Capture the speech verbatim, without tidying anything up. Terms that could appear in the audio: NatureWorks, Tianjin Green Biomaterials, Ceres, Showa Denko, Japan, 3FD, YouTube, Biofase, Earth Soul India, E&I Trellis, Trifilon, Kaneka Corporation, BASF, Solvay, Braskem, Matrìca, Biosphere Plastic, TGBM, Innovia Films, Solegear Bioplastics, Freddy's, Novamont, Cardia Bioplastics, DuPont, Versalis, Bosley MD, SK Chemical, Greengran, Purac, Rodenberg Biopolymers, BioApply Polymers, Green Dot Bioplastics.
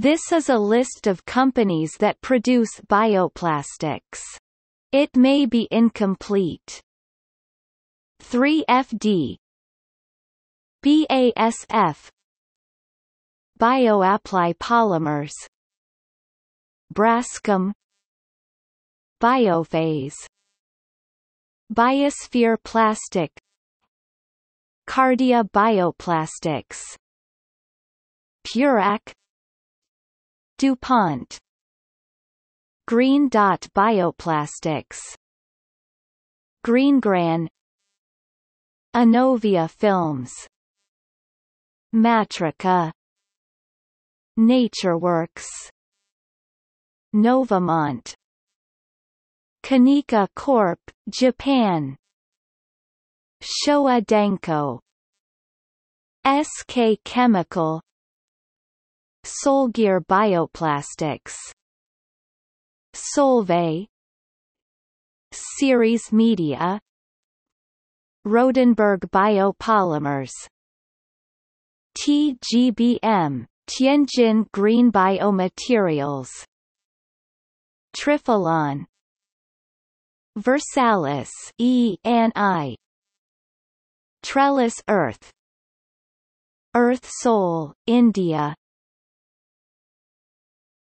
This is a list of companies that produce bioplastics. It may be incomplete. three F D, B A S F, BioApply Polymers, Braskem, Biofase, Biosphere Plastic, Cardia Bioplastics, Purac, DuPont, Green Dot Bioplastics, Greengran, Innovia Films, Matrica, NatureWorks, Novamont, Kaneka Corporation, Japan, Showa Denko, S K Chemical, Solegear Bioplastics, Solvay, Ceres Media, Rodenberg Biopolymers, T G B M, Tianjin Green Biomaterials, Trifilon, Versalis, E and I Trellis Earth, Earth Soul India,